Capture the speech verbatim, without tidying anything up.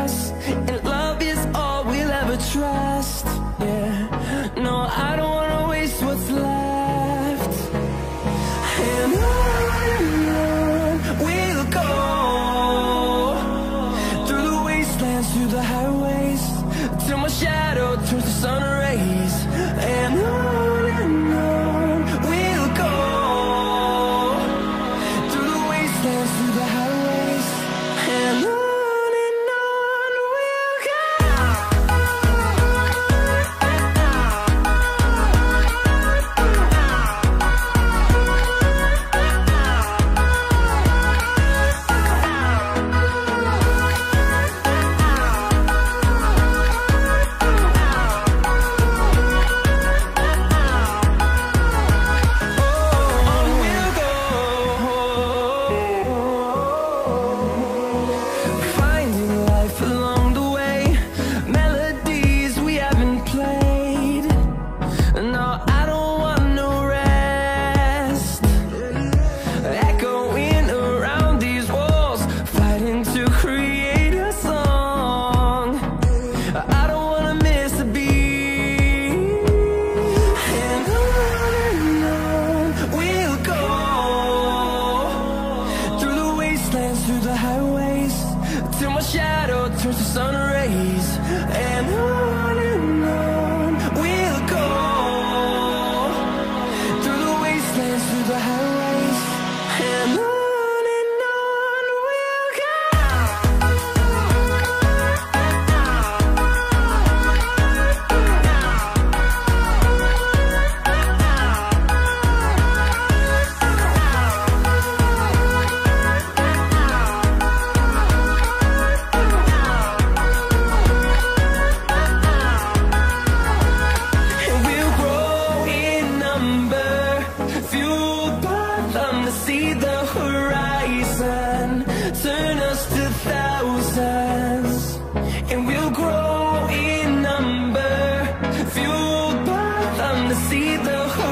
us, and love is all we'll ever trust. Yeah, no, I don't wanna waste what's left. And on we'll go, through the wastelands, through the highways, till my shadow turns to sun rays. And on and on we'll go, through the wastelands, through the highways, and on. Through the highways, till my shadow turns to sun rays, and on and on we'll go, through the wastelands, through the highways, and on. See the